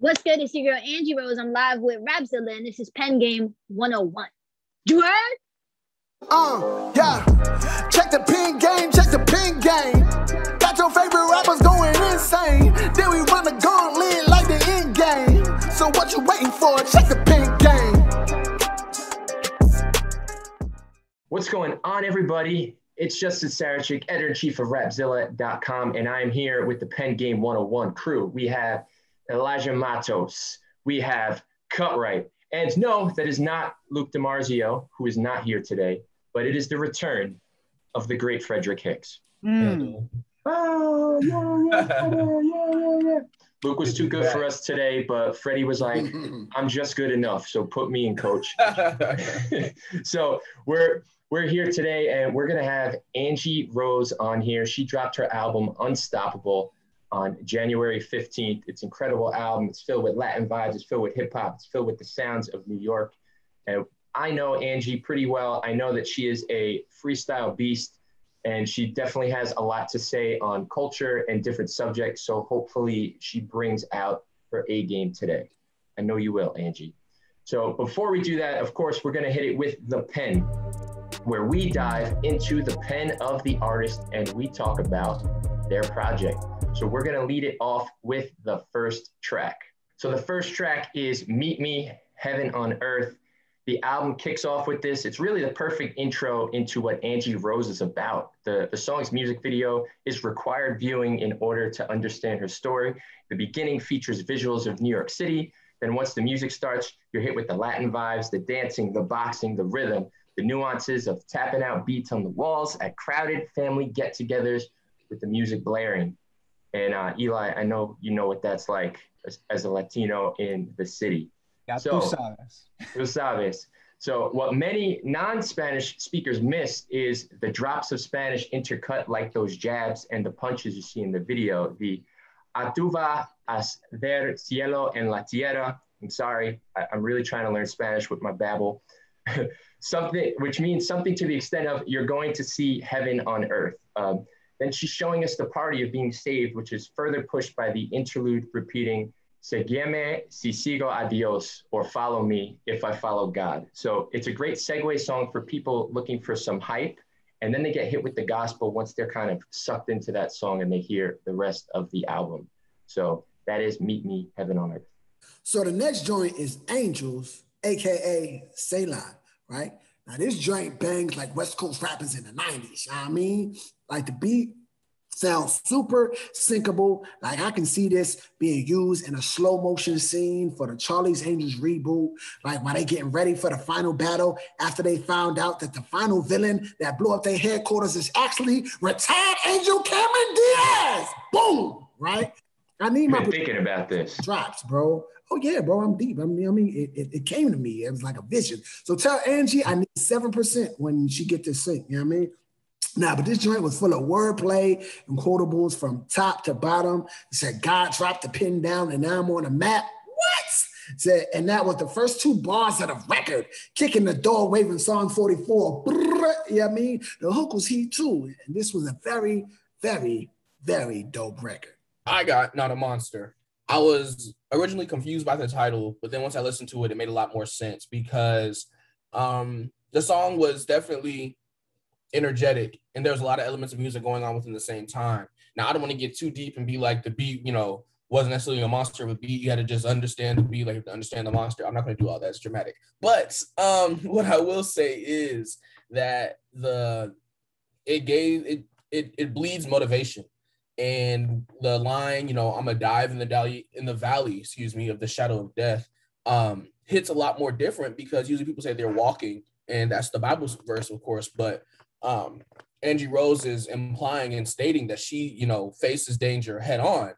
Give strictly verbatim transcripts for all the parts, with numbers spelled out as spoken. What's good? It's your girl Angie Rose. I'm live with Rapzilla, and this is Pen Game one oh one. You heard? Uh, yeah. Check the Pen Game, check the Pen Game. Got your favorite rappers going insane. Then we run the gauntlet like the end game. So what you waiting for? Check the Pen Game. What's going on, everybody? It's Justin Sarachik, editor-in-chief of Rapzilla dot com, and I am here with the Pen Game one oh one crew. We have Elijah Matos, we have Cutright, and no, that is not Luke DiMarzio, who is not here today, but it is the return of the great Frederick Hicks. Mm. Oh, yeah, yeah, yeah, yeah, yeah. Luke was too good for us today, but Freddie was like, I'm just good enough, so put me in, coach. So we're we're here today, and we're going to have Angie Rose on here. She dropped her album, Unstoppable, on January fifteenth. It's an incredible album. It's filled with Latin vibes. It's filled with hip hop. It's filled with the sounds of New York. And I know Angie pretty well. I know that she is a freestyle beast, and she definitely has a lot to say on culture and different subjects. So hopefully she brings out her A game today. I know you will, Angie. So before we do that, of course, we're going to hit it with the pen, where we dive into the pen of the artist and we talk about their project. So we're gonna lead it off with the first track. So the first track is Meet Me, Heaven on Earth. The album kicks off with this. It's really the perfect intro into what Angie Rose is about. The, the song's music video is required viewing in order to understand her story. The beginning features visuals of New York City. Then once the music starts, you're hit with the Latin vibes, the dancing, the boxing, the rhythm, the nuances of tapping out beats on the walls at crowded family get-togethers with the music blaring. And uh, Eli, I know you know what that's like as, as a Latino in the city. Yeah, so, tú sabes. Tú sabes. So what many non-Spanish speakers miss is the drops of Spanish intercut like those jabs and the punches you see in the video. The atuva as ver cielo en la tierra. I'm sorry, I, I'm really trying to learn Spanish with my babble. Something, which means something to the extent of you're going to see heaven on earth. Um, Then she's showing us the party of being saved, which is further pushed by the interlude repeating, Seguime si sigo a Dios, or follow me if I follow God. So it's a great segue song for people looking for some hype. And then they get hit with the gospel once they're kind of sucked into that song and they hear the rest of the album. So that is Meet Me, Heaven on Earth. So the next joint is Angels, A K A Ceylon, right? Now this joint bangs like West Coast rappers in the nineties, you know what I mean? Like the beat sounds super syncable. Like I can see this being used in a slow motion scene for the Charlie's Angels reboot. Like while they getting ready for the final battle after they found out that the final villain that blew up their headquarters is actually retired Angel Cameron Diaz. Boom, right? I need my- I've been thinking about this. Drops, bro. Oh yeah, bro, I'm deep. I mean, I mean, it, it, it came to me. It was like a vision. So tell Angie I need seven percent when she get this sync, you know what I mean? Nah, but this joint was full of wordplay and quotables from top to bottom. It said, God dropped the pin down and now I'm on a map. What? It said, and that was the first two bars of the record. Kicking the door, waving song forty-four. Brrr, you know what I mean? The hook was heat too. And this was a very, very, very dope record. I got Not a Monster. I was originally confused by the title, but then once I listened to it, it made a lot more sense because um, the song was definitely energetic and there's a lot of elements of music going on within the same time. Now I don't want to get too deep and be like the beat, you know, wasn't necessarily a monster with beat. You had to just understand the beat, like to understand the monster. I'm not going to do all that. It's dramatic. But um, what I will say is that the it gave it it it bleeds motivation, and the line, you know, I'm gonna dive in the valley in the valley, excuse me, of the shadow of death, um, hits a lot more different because usually people say they're walking, and that's the Bible verse, of course, but. Um, Angie Rose is implying and stating that she, you know, faces danger head on.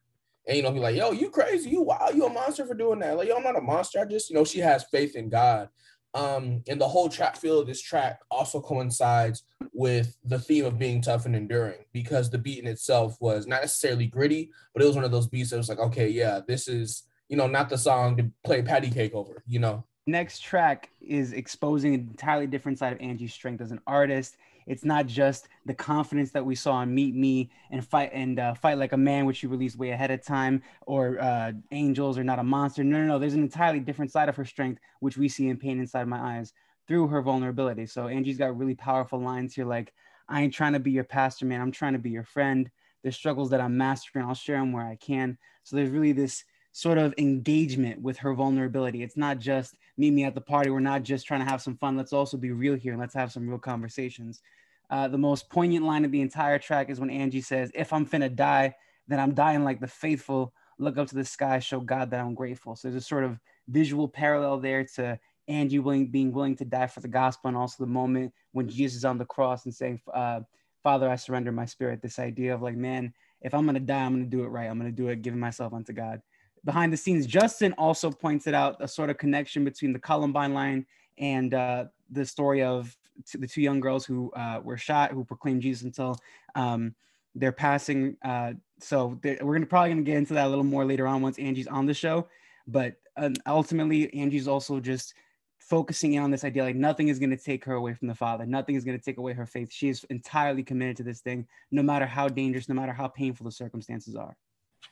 And, you know, be like, yo, you crazy, you wow, you a monster for doing that. Like, yo, I'm not a monster. I just, you know, she has faith in God. Um, and the whole track feel of this track also coincides with the theme of being tough and enduring because the beat in itself was not necessarily gritty, but it was one of those beats that was like, okay, yeah, this is, you know, not the song to play patty cake over, you know. Next track is exposing an entirely different side of Angie's strength as an artist. It's not just the confidence that we saw in Meet Me and Fight and uh, Fight Like a Man, which she released way ahead of time, or uh, Angels or Not a Monster. No, no, no. There's an entirely different side of her strength, which we see in Pain Inside My Eyes through her vulnerability. So Angie's got really powerful lines here, like, I ain't trying to be your pastor, man. I'm trying to be your friend. There's struggles that I'm mastering. I'll share them where I can. So there's really this sort of engagement with her vulnerability. It's not just meet me at the party. We're not just trying to have some fun. Let's also be real here and let's have some real conversations. Uh, the most poignant line of the entire track is when Angie says, if I'm finna die, then I'm dying like the faithful. Look up to the sky, show God that I'm grateful. So there's a sort of visual parallel there to Angie willing, being willing to die for the gospel, and also the moment when Jesus is on the cross and saying, uh, Father, I surrender my spirit. This idea of like, man, if I'm going to die, I'm going to do it right. I'm going to do it, giving myself unto God. Behind the scenes, Justin also pointed out a sort of connection between the Columbine line and uh, the story of t- the two young girls who uh, were shot, who proclaimed Jesus until um, their passing. Uh, so we're gonna, probably going to get into that a little more later on once Angie's on the show. But uh, ultimately, Angie's also just focusing in on this idea, like nothing is going to take her away from the Father. Nothing is going to take away her faith. She is entirely committed to this thing, no matter how dangerous, no matter how painful the circumstances are.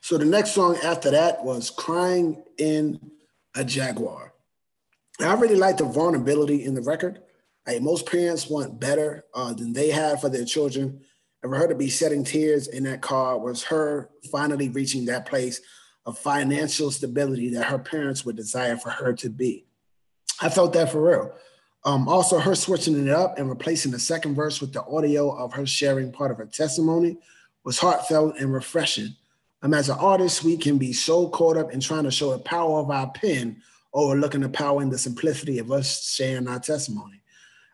So the next song after that was Crying in a Jaguar. I really like the vulnerability in the record. Like, most parents want better uh, than they have for their children. And for her to be shedding tears in that car was her finally reaching that place of financial stability that her parents would desire for her to be. I felt that for real. Um, also, her switching it up and replacing the second verse with the audio of her sharing part of her testimony was heartfelt and refreshing. Um, as an artist, we can be so caught up in trying to show the power of our pen, overlooking the power and the simplicity of us sharing our testimony.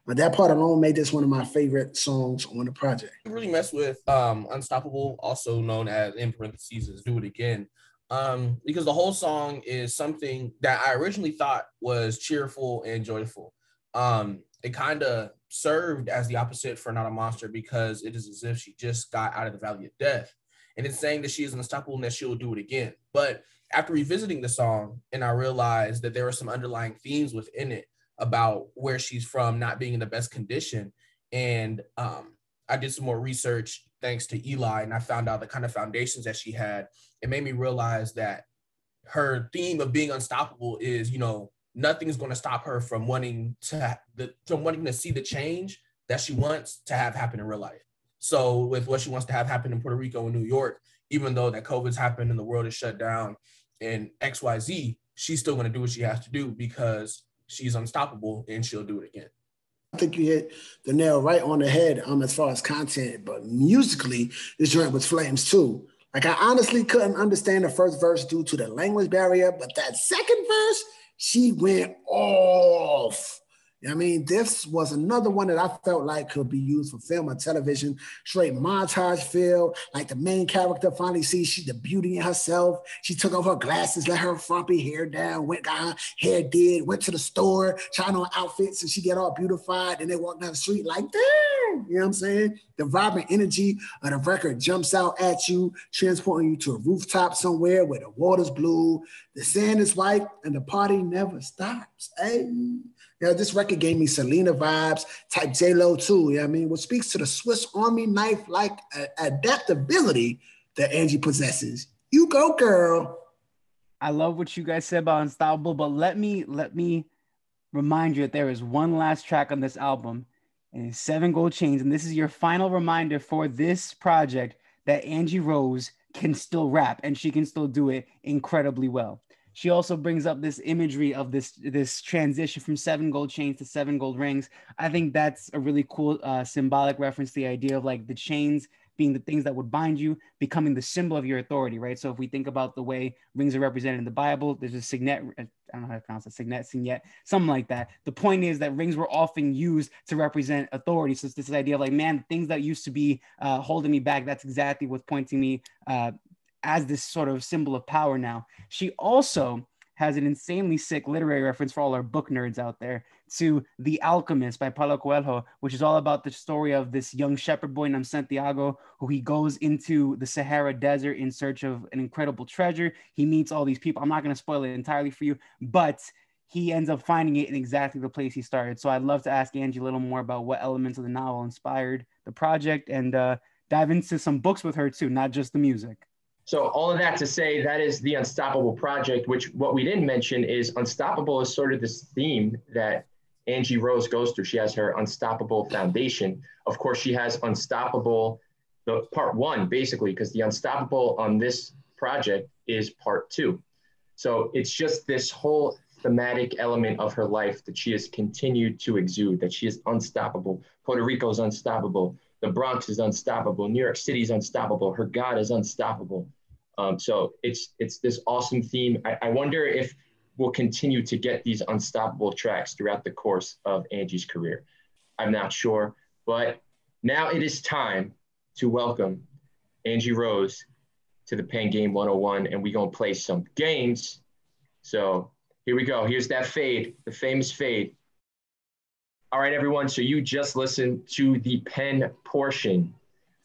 But that part alone made this one of my favorite songs on the project. I really messed with um, Unstoppable, also known as, in parentheses, Do It Again, um, because the whole song is something that I originally thought was cheerful and joyful. Um, it kind of served as the opposite for Not a Monster, because it is as if she just got out of the valley of death. And it's saying that she is unstoppable and that she'll do it again. But after revisiting the song, and I realized that there were some underlying themes within it about where she's from not being in the best condition. And um, I did some more research thanks to Eli, and I found out the kind of foundations that she had. It made me realize that her theme of being unstoppable is, you know, nothing's going to stop her from wanting to the, from wanting to see the change that she wants to have happen in real life. So with what she wants to have happen in Puerto Rico and New York, even though that COVID's happened and the world is shut down and X Y Z, she's still going to do what she has to do because she's unstoppable and she'll do it again. I think you hit the nail right on the head um, as far as content, but musically, this joint was flames too. Like, I honestly couldn't understand the first verse due to the language barrier, but that second verse, she went off. I mean, this was another one that I felt like could be used for film or television, straight montage feel, like the main character finally sees she, the beauty in herself. She took off her glasses, let her frumpy hair down, went, got her hair did, went to the store, tried on outfits, and she get all beautified, and they walk down the street like, damn, you know what I'm saying? The vibe and energy of the record jumps out at you, transporting you to a rooftop somewhere where the water's blue, the sand is white, and the party never stops, hey? You know, this record gave me Selena vibes, type J-Lo too, you know what I mean? What speaks to the Swiss Army knife-like adaptability that Angie possesses. You go, girl. I love what you guys said about Unstoppable, but let me let me remind you that there is one last track on this album, and it's Seven Gold Chains, and this is your final reminder for this project that Angie Rose can still rap, and she can still do it incredibly well. She also brings up this imagery of this this transition from seven gold chains to seven gold rings. I think that's a really cool uh, symbolic reference to the idea of like the chains being the things that would bind you, becoming the symbol of your authority, right? So if we think about the way rings are represented in the Bible, there's a signet, I don't know how to pronounce it, signet, signet, something like that. The point is that rings were often used to represent authority. So it's this idea of like, man, the things that used to be uh, holding me back, that's exactly what's pointing me uh, as this sort of symbol of power now. She also has an insanely sick literary reference for all our book nerds out there to The Alchemist by Paulo Coelho, which is all about the story of this young shepherd boy named Santiago, who he goes into the Sahara Desert in search of an incredible treasure. He meets all these people. I'm not gonna spoil it entirely for you, but he ends up finding it in exactly the place he started. So I'd love to ask Angie a little more about what elements of the novel inspired the project, and uh, dive into some books with her too, not just the music. So all of that to say, that is the Unstoppable project, which what we didn't mention is Unstoppable is sort of this theme that Angie Rose goes through. She has her Unstoppable Foundation. Of course, she has Unstoppable, the part one, basically, because the Unstoppable on this project is part two. So it's just this whole thematic element of her life that she has continued to exude, that she is unstoppable. Puerto Rico is unstoppable. The Bronx is unstoppable. New York City is unstoppable. Her God is unstoppable. Um, so it's it's this awesome theme. I, I wonder if we'll continue to get these unstoppable tracks throughout the course of Angie's career. I'm not sure, but now it is time to welcome Angie Rose to the Pen Game one oh one, and we're gonna play some games. So here we go. Here's that fade, the famous fade. All right, everyone, so you just listened to the pen portion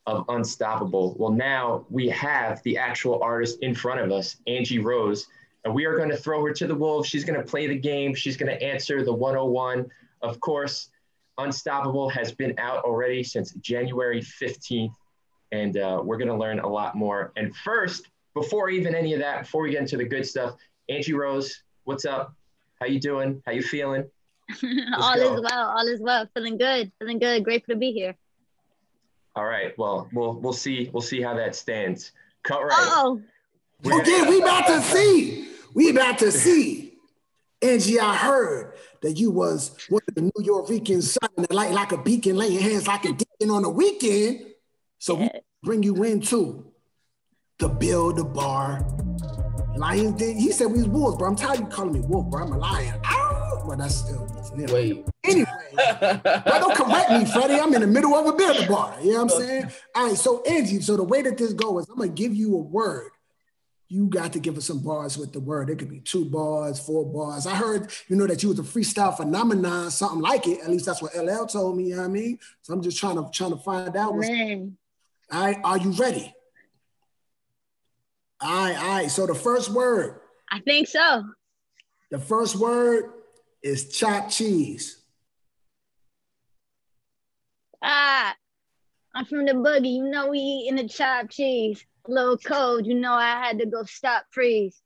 of Unstoppable. Well, now we have the actual artist in front of us, Angie Rose, and we are going to throw her to the wolves. She's going to play the game. She's going to answer the one oh one. Of course, Unstoppable has been out already since January fifteenth, and uh, we're going to learn a lot more. And first, before even any of that, before we get into the good stuff, Angie Rose, what's up? How you doing? How you feeling? all go. is well, all is well. Feeling good, feeling good. Grateful to be here. All right. Well, we'll we'll see. We'll see how that stands. Cut right. Oh. Okay, we about to see. We about to see. Angie, I heard that you was one of the New York Ricans shining the light like a beacon, laying hands like a deacon on the weekend. So we bring you in too. The Bill, the bar, lion thing. He said we was wolves, bro. I'm tired of you calling me wolf, bro. I'm a lion. Ow! Well, that's still. Wait. Anyway, well, don't correct me, Freddie. I'm in the middle of a building bar. You know what I'm saying? All right, so Angie, so the way that this goes is I'm going to give you a word. You got to give us some bars with the word. It could be two bars, four bars. I heard, you know, that you was a freestyle phenomenon, something like it. At least that's what L L told me, you know what I mean? So I'm just trying to trying to find out. What's... All right, are you ready? All right, all right. So the first word. I think so. The first word is chopped cheese. Ah, I'm from the boogie. You know we eating the chopped cheese. A little cold. You know I had to go stop freeze.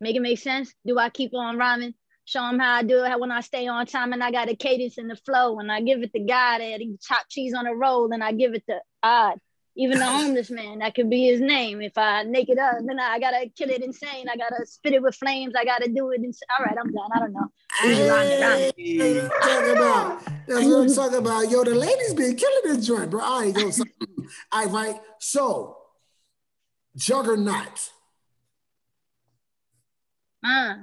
Make it make sense? Do I keep on rhyming? Show them how I do it when I stay on time and I got a cadence in the flow and I give it to God and chopped cheese on a roll and I give it to Odd. Even the homeless man, that could be his name. If I make it up, then I gotta kill it insane. I gotta spit it with flames. I gotta do it. Ins- All right, I'm done. I don't know. Hey, hey, talking about. That's what I'm talking about. Yo, the ladies been killing this joint, bro. All right, yo. So, all right, so Juggernaut. Uh,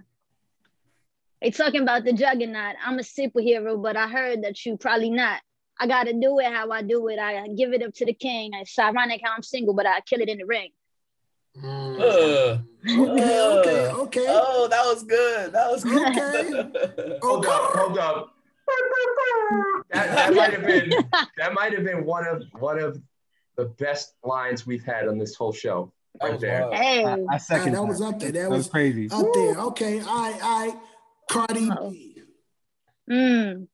they talking about the Juggernaut. I'm a superhero, but I heard that you probably not. I gotta do it how I do it. I give it up to the king. It's ironic how I'm single, but I kill it in the ring. Mm. Uh, okay, uh, okay, okay. Oh, that was good. That was good. Okay. Hold up, hold up. That, that might have been that might have been one of one of the best lines we've had on this whole show. Right there. Hey, I, I second. Right, that was up there. That, that was, was crazy. Up Woo. There. Okay. All right, all right. Cardi B. Mm.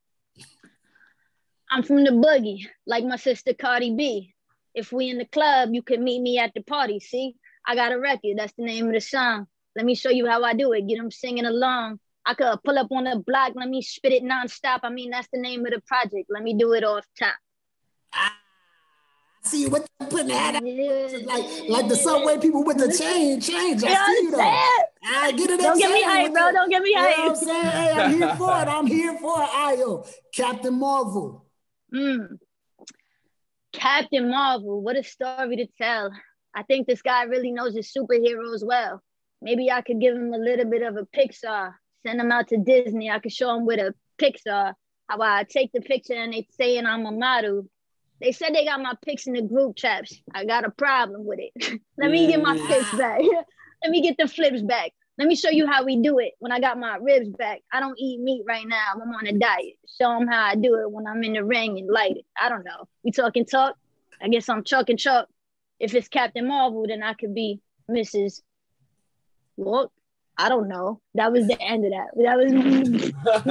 I'm from the boogie, like my sister Cardi B. If we in the club, you can meet me at the party, see? I got a record, that's the name of the song. Let me show you how I do it, get them singing along. I could pull up on the block, let me spit it nonstop. I mean, that's the name of the project. Let me do it off top. I see what you putting that out. Like, like the subway people with the chain, change. I see you though. I get it. Don't get me hype, bro. Don't get me hype. You know what I'm saying? Hey, I'm here for it. I'm here for it. I yo, Captain Marvel. Mm. Captain Marvel, what a story to tell. I think this guy really knows his superheroes well. Maybe I could give him a little bit of a Pixar, send him out to Disney. I could show him with a Pixar, how I take the picture and they saying I'm a model. They said they got my pics in the group chats. I got a problem with it. Let me get my pics back. Let me get the flips back. Let me show you how we do it when I got my ribs back. I don't eat meat right now. I'm on a diet. Show them how I do it when I'm in the ring and light it. I don't know. We talking talk? I guess I'm Chuck and Chuck. If it's Captain Marvel, then I could be Missus Walt. I don't know. That was the end of that. That was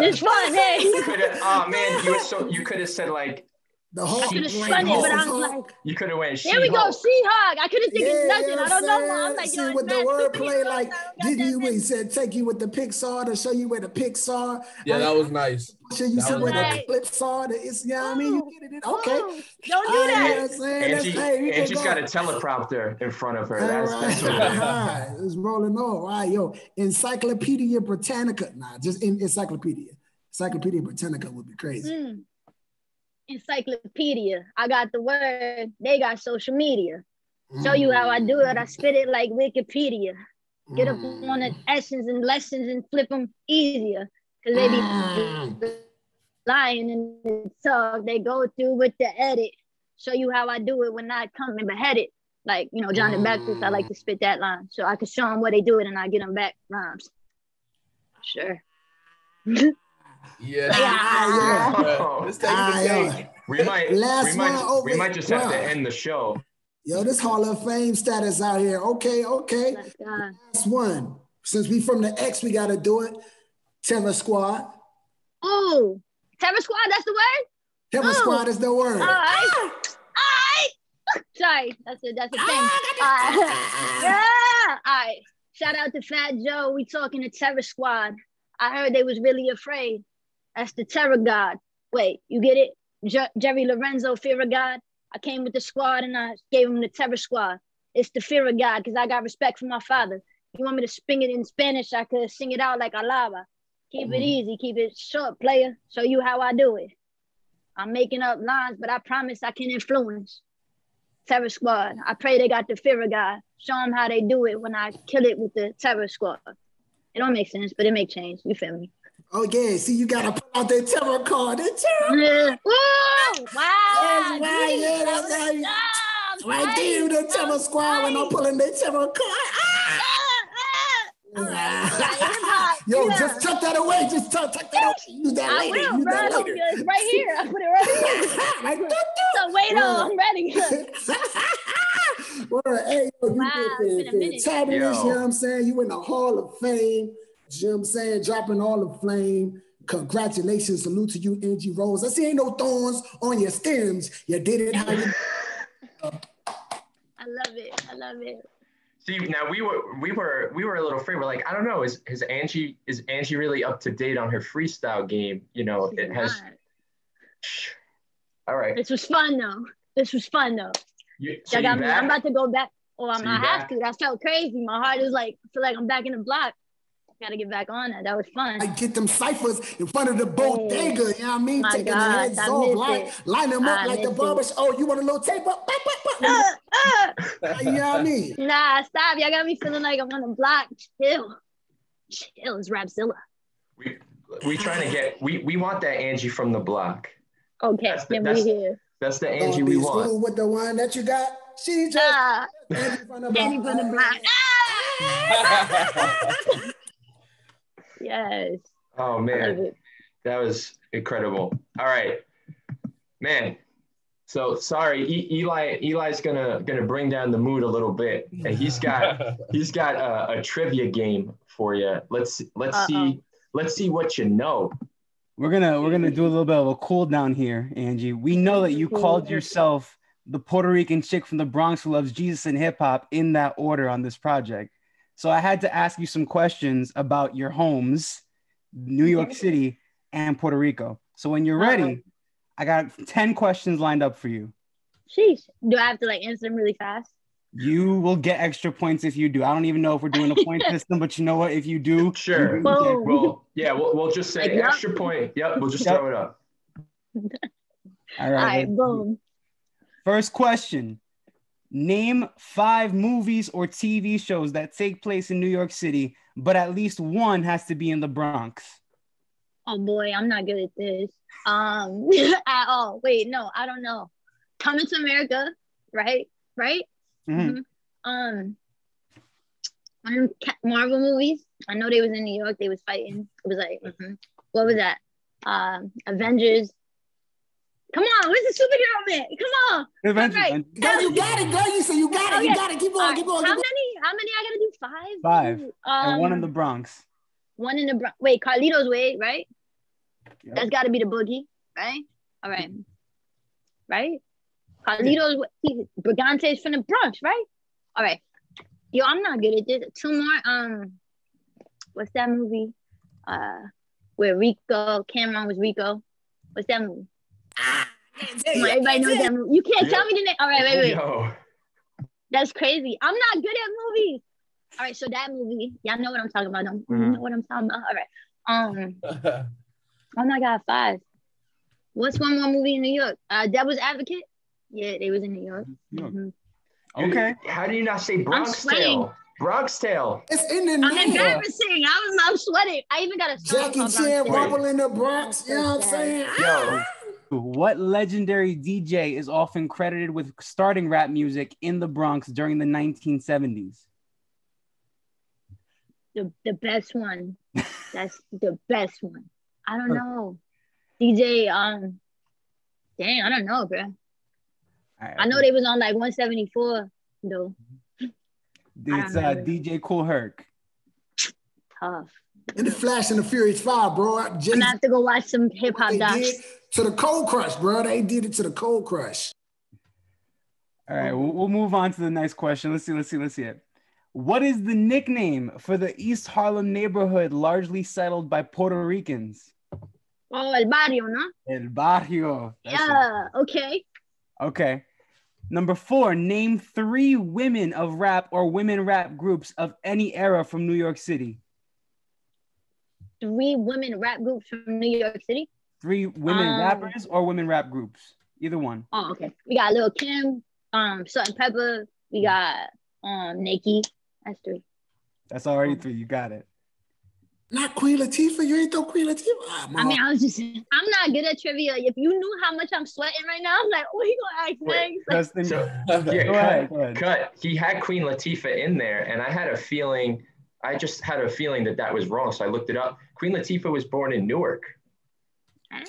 it's fun. Hey. Oh man, you were so you could have said like the whole. I could have spun it, but I was like, you could have went. There we go, She-Hulk. I couldn't think yeah, of nothing. I don't sad. know. I'm like, see with the wordplay, like did you? He said take you with the Pixar to show you where the Pixar. Yeah, that was nice. Show you somewhere the clips are. It's yeah, you know I mean you get it. Okay, don't do that. Angie's got a teleprompter in front of her. That's that's right. It's rolling on. All right, yo, Encyclopedia Britannica. Nah, just in Encyclopedia. Encyclopedia Britannica would be crazy. Mm. Encyclopedia. I got the word. They got social media. Mm. Show you how I do it. I spit it like Wikipedia. Get up mm. on the essence and lessons and flip them easier. Because they be mm. lying in the talk. They go through with the edit. Show you how I do it when I come and behead it. Like, you know, Johnny mm. Baptist, I like to spit that line. So I can show them what they do it and I get them back rhymes. Sure. Yeah. Ah, yeah. Yeah. Let's take ah, yeah. We might Last we might, we might just have wow. to end the show. Yo, this Hall of Fame status out here. Okay, okay. Last one. Since we from the X, we gotta do it. Terror Squad. Oh, Terror Squad, that's the word? Terror Ooh. Squad is the word. All right. Ah. All right. Sorry, that's a that's a ah, thing. All right. Yeah. All right. Shout out to Fat Joe. We talking to Terror Squad. I heard they was really afraid. That's the terror god. Wait, you get it? Jer- Jerry Lorenzo, fear of God. I came with the squad and I gave him the terror squad. It's the fear of God because I got respect for my father. You want me to sing it in Spanish? I could sing it out like Alaba. Keep it easy. Keep it short, player. Show you how I do it. I'm making up lines, but I promise I can influence. Terror squad. I pray they got the fear of God. Show them how they do it when I kill it with the terror squad. It don't make sense, but it make change. You feel me? Oh yeah, see you gotta put out that tarot card. That tarot yeah. Woo! Wow! That's right, yeah, that's how you right there, the tarot squad when I'm pulling that tarot card. Ah! Ah, ah. Right. Yo, yeah. just tuck that away. Just tuck, tuck that away. Use that I later. Will, Use bro. that later. It's right here. I put it right here. So wait on, I'm ready. Word. Hey, yo, wow, you did the top of this, you know what I'm saying? You in the Hall of Fame. You know what I'm saying? Dropping all the flame. Congratulations. Salute to you, Angie Rose. I see ain't no thorns on your stems. You did it how you I love it. I love it. See, now we were we were we were a little afraid. We're like, I don't know, is is Angie is Angie really up to date on her freestyle game? You know, She's it has not. All right. This was fun though. This was fun though. You, so got me, I'm about to go back. Oh, I'm so I have back? to. That felt crazy. My heart is like I feel like I'm back in the block. Gotta get back on it. That was fun. I get them ciphers in front of the bodega, hey, you know what I mean? Taking the heads off, line, line them up I like the barbers. Oh, you want a little tape up? Uh, uh. You know what I mean? Nah, stop. Y'all got me feeling like I'm on the block. Chill. Chill is Rapzilla. We we trying to get, we, we want that Angie from the block. Okay, that's the, then we here. That's the Angie we want. With the one that you got, she just uh, Angie from the block. Angie from the block. Yes. Oh man, that was incredible. All right, man. So sorry, e- Eli. Eli's gonna gonna bring down the mood a little bit, and he's got he's got a, a trivia game for you. Let's let's Uh-oh. see let's see what you know. We're gonna we're gonna do a little bit of a cool down here, Angie. We know that you called yourself the Puerto Rican chick from the Bronx who loves Jesus and hip hop in that order on this project. So I had to ask you some questions about your homes, New York City and Puerto Rico. So when you're ready, uh-huh. I got ten questions lined up for you. Sheesh. Do I have to like answer them really fast? You will get extra points if you do. I don't even know if we're doing a point system, but you know what? If you do, sure. You do well, yeah, we'll, we'll just say like, extra yep. point. Yep, we'll just yep. throw it up. All right. All right, boom. First question. Name five movies or T V shows that take place in New York City, but at least one has to be in the Bronx. Oh boy, I'm not good at this. Um, at all. Wait, no, I don't know. Coming to America, right? Right? Mm-hmm. Mm-hmm. Um, one of the Marvel movies. I know they was in New York. They was fighting. It was like, mm-hmm. What was that? Um, Avengers. Come on, where's the superhero bit? Come on. Avengers. Right. Girl, you got it, girl. You said you got it. Okay. You got it. Keep on, right. keep on. How keep many? How many I gotta do? Five? Five. Um, and one in the Bronx. One in the Bronx. Wait, Carlito's Way, right? Yep. That's gotta be the boogie, right? All right. Right? Carlito's Way. Brigante's from the Bronx, right? All right. Yo, I'm not good at this. Two more. Um, what's that movie? Uh, where Rico, Cameron was Rico. What's that movie? Ah, everybody knows that movie. You can't yeah. tell me the name. All right, wait, wait. Yo. That's crazy. I'm not good at movies. All right, so that movie, y'all know what I'm talking about. Don't mm-hmm. you know what I'm talking about? All right. Um. Oh my God, five. What's one more movie in New York? Uh, Devil's Advocate. Yeah, they was in New York. Mm-hmm. Okay. How do you not say Bronx Tale? Bronx Tale. It's in the name. I'm embarrassing. I was, I'm sweating. I even got a song Jackie Chan rumble in the Bronx. You know what I'm saying? Yo. What legendary D J is often credited with starting rap music in the Bronx during the nineteen seventies? The, the best one. That's the best one. I don't know. D J, um, dang, I don't know, bro. Right, I know right. they was on like one seventy-four though. It's uh, D J Cool Herc. Tough. In the Flash and the Furious Five, bro. I'm gonna have to go watch some hip hop docs. To the Cold Crush, bro. They did it to the Cold Crush. All right, we'll, we'll move on to the next question. Let's see, let's see, let's see it. What is the nickname for the East Harlem neighborhood largely settled by Puerto Ricans? Oh, El Barrio, no? El Barrio. That's yeah, it. Okay. Okay. Number four, name three women of rap or women rap groups of any era from New York City. Three women rap groups from New York City? Three women um, rappers or women rap groups? Either one. Oh, okay. We got Lil Kim, um, Salt and Pepper. We got um, Nicki. That's three. That's already three. You got it. Not Queen Latifah. You ain't throw Queen Latifah. Oh, I mean, I was just, I'm not good at trivia. If you knew how much I'm sweating right now, I'm like, oh, he gonna ask next. So, yeah, go ahead, go ahead. Cut. He had Queen Latifah in there, and I had a feeling, I just had a feeling that that was wrong, so I looked it up. Queen Latifah was born in Newark.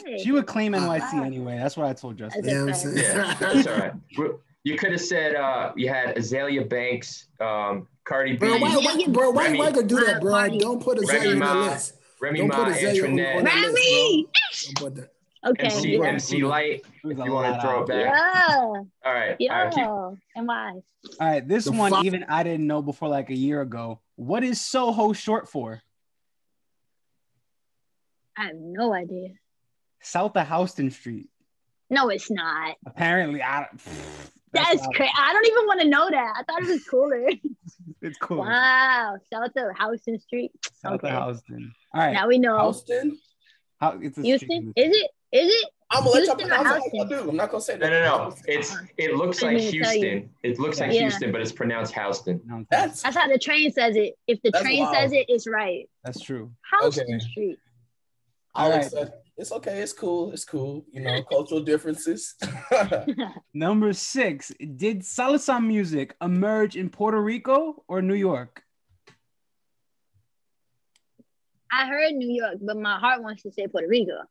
Hey. She would claim N Y C oh, wow. anyway. That's what I told Justin. That's yeah, yeah, that's all right. You could have said uh, you had Azalea Banks, um, Cardi B. Bro, why, why, bro, why Remy, you gonna do that, bro? Don't put Azalea on the list. Remy Ma, Antoinette. Remy! Okay. M C, M C Light, if you want to throw it back. Yeah. All right. Yeah. All right, all right, this one, even I didn't know before like a year ago. What is SoHo short for? I have no idea. South of Houston Street. No, it's not. Apparently, I don't... Pfft. That's, That's crazy. I don't even want to know that. I thought it was cooler. It's cool. Wow. Shout out to Houston Street. Shout okay. out to Houston. All right. Now we know. Houston? How, it's a Houston? Street. Is it? Is it? I'm going to let y'all know. I'm not going to say that. No, no, no. It's, it looks like Houston. It looks like yeah. Houston, but it's pronounced Houston. That's, That's how the train says it. If the That's train wild. says it, it's right. That's true. Houston okay. Street. All right. It's okay. It's cool. It's cool. You know, cultural differences. Number six. Did salsa music emerge in Puerto Rico or New York? I heard New York, but my heart wants to say Puerto Rico.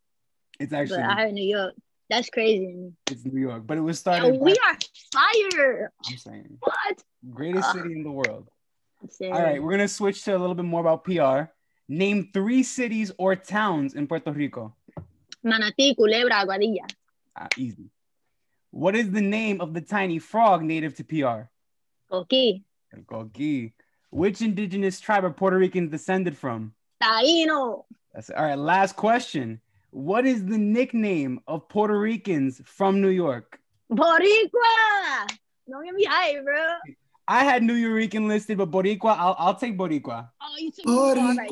It's actually. But I heard New York. That's crazy. It's New York, but it was started. And we by, are fire. I'm saying. What? Greatest uh, city in the world. I'm saying. All right, we're gonna switch to a little bit more about P R. Name three cities or towns in Puerto Rico. Manatí, Culebra, Aguadilla. Ah, easy. What is the name of the tiny frog native to P R? Coquí. Coquí. Which indigenous tribe are Puerto Ricans descended from? Taíno. That's all right. Last question. What is the nickname of Puerto Ricans from New York? Boricua. Don't get me high, bro. I had New Yorican listed, but Boricua, I'll, I'll take Boricua. Oh, you took Boricua.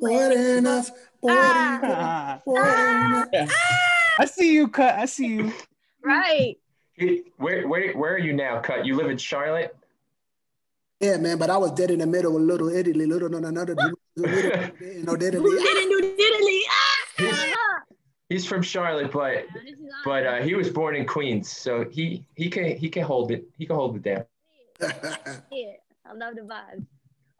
Boricua. Boricua. Boricua. I see you, Cut. I see you. Right. Where, where, where are you now, Cut? You live in Charlotte? Yeah, man, but I was dead in the middle with Little Italy. Little, no, no, no, no, no, dead in New Italy. Ah! He's from Charlotte, but but uh, he was born in Queens, so he he can he can hold it. He can hold it down. Yeah, I love the vibe.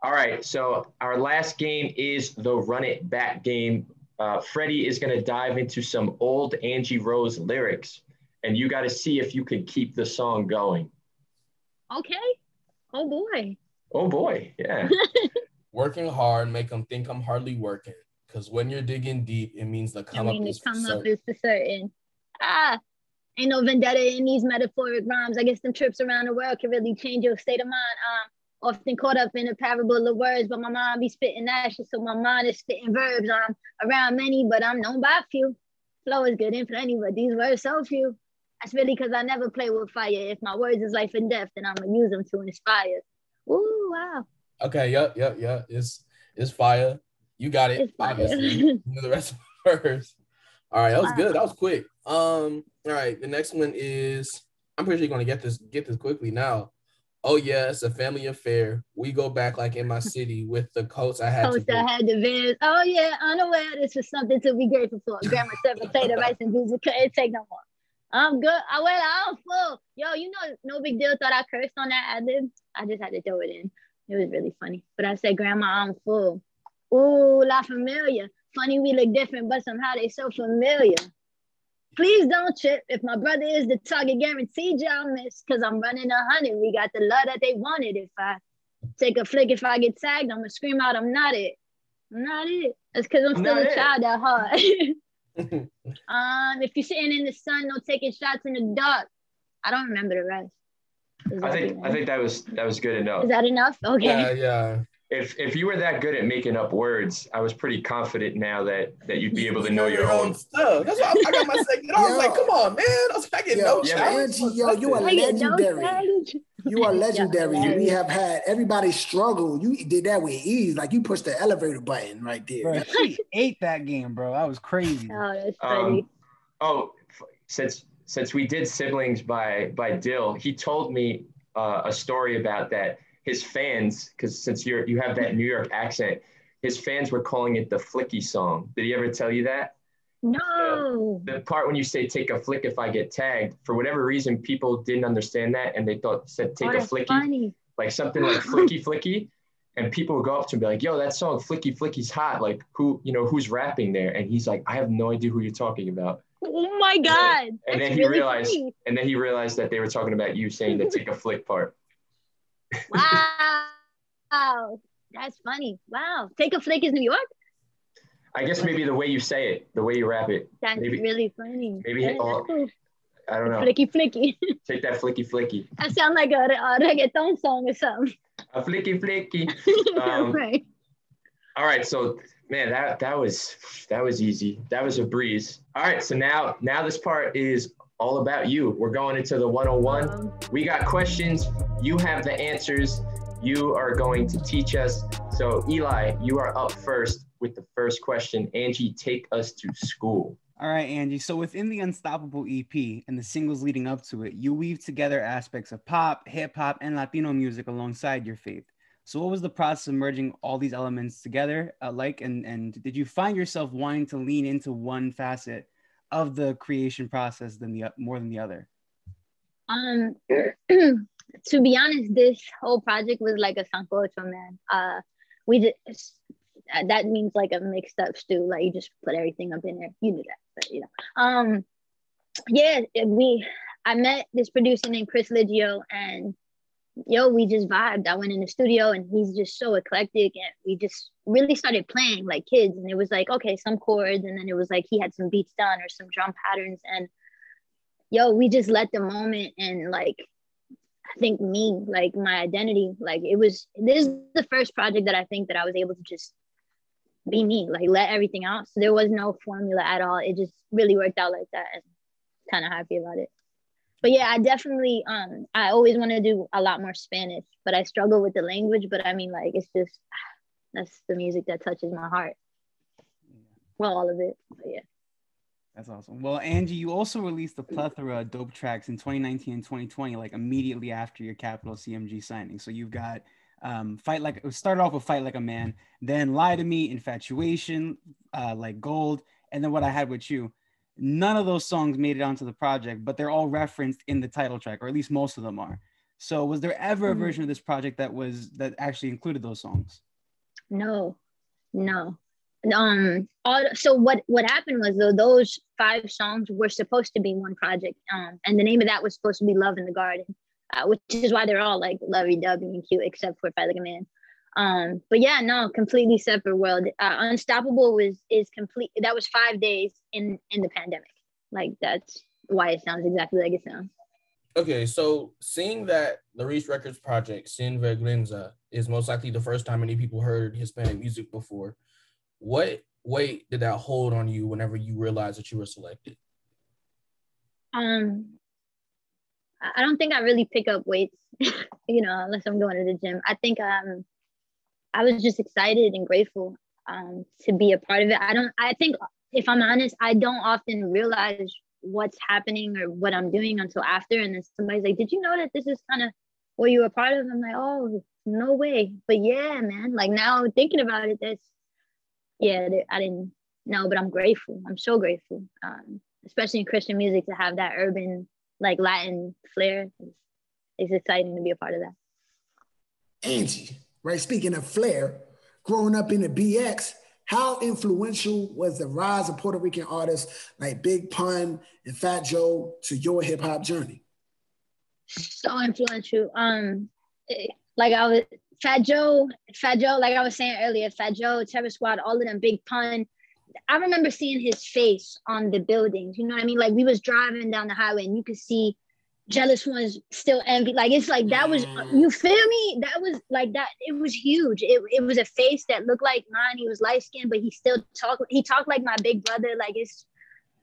All right, so our last game is the Run It Back game. Uh, Freddie is going to dive into some old Angie Rose lyrics. and you got to see if you could keep the song going. Okay. Oh boy. Oh boy. Yeah. Working hard, make them think I'm hardly working. Because when you're digging deep, it means the come I mean, up is the come certain. up is for certain. Ah, ain't no vendetta in these metaphoric rhymes. I guess them trips around the world can really change your state of mind. Um, often caught up in a parable of words, but my mind be spitting ashes, so my mind is spitting verbs. I'm around many, but I'm known by few. Flow is good in for any, but these words so few. That's really because I never play with fire. If my words is life and death, then I'm going to use them to inspire. Ooh, wow. Okay, yep, yep, yep. It's, it's fire. You got it, obviously. You know the rest of the verse. All right, that was wow. good. That was quick. Um, all right, the next one is, I'm pretty sure you're going to get this, get this quickly now. Oh, yeah, it's a family affair. We go back like in my city with the coats I had coats to Coats I had to vans. Oh, yeah, unaware this was something to be grateful for. Grandma said potato, rice, and beans. It couldn't take no more. I'm good. I went out full. Yo, you know, no big deal. Thought I cursed on that ad lib. I just had to throw it in. It was really funny. But I said, Grandma, I'm full. Ooh, la familia. Funny we look different, but somehow they so familiar. Please don't trip. If my brother is the target, guaranteed y'all miss. Cause I'm running a hundred. We got the love that they wanted. If I take a flick, if I get tagged, I'm gonna scream out, I'm not it. I'm not it. That's cause I'm still a child at heart. um, if you're sitting in the sun, no taking shots in the dark. I don't remember the rest. I think enough? I think that was that was good enough. Is that enough? Okay. Yeah, yeah. If if you were that good at making up words, I was pretty confident now that that you'd be able to know your, your own stuff. That's why I got my second. I was like, come on, man. I was like, I get no challenge. Yo, you are legendary. You are legendary. We have had everybody struggle. You did that with ease. Like you pushed the elevator button right there. She ate that game, bro. That was crazy. Oh, that's funny. Um, oh, since since we did Siblings by by Dill, he told me uh, a story about that. His fans, because since you're you have that New York accent, his fans were calling it the flicky song. Did he ever tell you that? No. The, the part when you say "take a flick if I get tagged," for whatever reason, people didn't understand that, and they thought said "take oh, a flicky," funny. Like something like "flicky flicky," and people would go up to him and be like, "Yo, that song "flicky flicky's" hot. Like who you know who's rapping there?" And he's like, "I have no idea who you're talking about." Oh my god! And, and then he really realized, funny. and then he realized that they were talking about you saying the "take a flick" part. Wow, that's funny. Wow, take a flick is New York. I guess maybe the way you say it, the way you rap it. That's maybe, really funny. Maybe hit all. I don't know. Flicky flicky. Take that flicky flicky. That sounds like a, a reggaeton song or something. A flicky flicky. Um, right. All right, so man, that that was that was easy. That was a breeze. All right, so now now this part is all about you. We're going into the one oh one. Um, we got questions. You have the answers. You are going to teach us. So Eli, you are up first with the first question. Angie, take us to school. All right, Angie. So within the Unstoppable E P and the singles leading up to it, you weave together aspects of pop, hip hop, and Latino music alongside your faith. So what was the process of merging all these elements together uh, like? And, and did you find yourself wanting to lean into one facet of the creation process than the more than the other? Um, to be honest, this whole project was like a sancocho, man. Uh, we just that means like a mixed up stew. Like you just put everything up in there. You knew that, but you know. Um, yeah, we. I met this producer named Chris Ligio, and yo, we just vibed. I went in the studio, and he's just so eclectic, and we just really started playing like kids. And it was like, okay, some chords, and then it was like he had some beats done or some drum patterns, and yo, we just let the moment and like I think me, like my identity, like it was this is the first project that I think that I was able to just be me, like let everything out. So there was no formula at all. It just really worked out like that, and kind of happy about it. But yeah, I definitely um I always want to do a lot more Spanish, but I struggle with the language. But I mean, like it's just that's the music that touches my heart. Well, all of it, but yeah. That's awesome. Well, Angie, you also released a plethora of dope tracks in twenty nineteen and twenty twenty, like immediately after your Capitol C M G signing. So you've got um, Fight Like, started off with Fight Like a Man, then Lie to Me, Infatuation, uh, Like Gold, and then What I Had With You. None of those songs made it onto the project, but they're all referenced in the title track, or at least most of them are. So was there ever a version of this project that was that actually included those songs? No, no. um all so what what happened was though those five songs were supposed to be one project, um and the name of that was supposed to be Love in the Garden, uh, which is why they're all like lovey-dovey and cute except for If I Look a Man. Um but yeah, no, completely separate world. uh, Unstoppable was is complete that was five days in in the pandemic. Like that's why it sounds exactly like it sounds. Okay, so seeing that the Reach Records project Sin Vergüenza is most likely the first time any people heard Hispanic music before, what weight did that hold on you whenever you realized that you were selected? Um, I don't think I really pick up weights, you know, unless I'm going to the gym. I think um, I was just excited and grateful um, to be a part of it. I don't, I think if I'm honest, I don't often realize what's happening or what I'm doing until after. And then somebody's like, did you know that this is kind of what you were a part of? I'm like, oh, no way. But yeah, man, like now thinking about it, that's, yeah, I didn't know, but I'm grateful. I'm so grateful, um, especially in Christian music, to have that urban, like Latin flair. It's, it's exciting to be a part of that. Angie, right? Speaking of flair, growing up in the B X, how influential was the rise of Puerto Rican artists like Big Pun and Fat Joe to your hip hop journey? So influential. Um, it, like I was. Fat Joe, Fat Joe, like I was saying earlier, Fat Joe, Terror Squad, all of them, Big Pun. I remember seeing his face on the buildings. You know what I mean? Like we was driving down the highway and you could see Jealous Ones, Still Envy. Like it's like that was, you feel me? That was like that. It was huge. It, it was a face that looked like mine. He was light skinned, but he still talked. He talked like my big brother. Like it's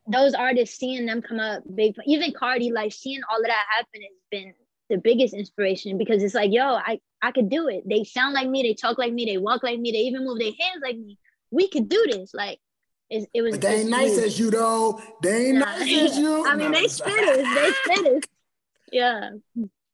those artists, seeing them come up, Big Pun, even Cardi, like seeing all of that happen has been the biggest inspiration, because it's like, yo, I, I could do it. They sound like me, they talk like me, they walk like me, they even move their hands like me. We could do this. Like, it, it was- but They ain't nice as you though. They ain't nah. nice as you. I mean, no. they spitters, they spitters. Yeah,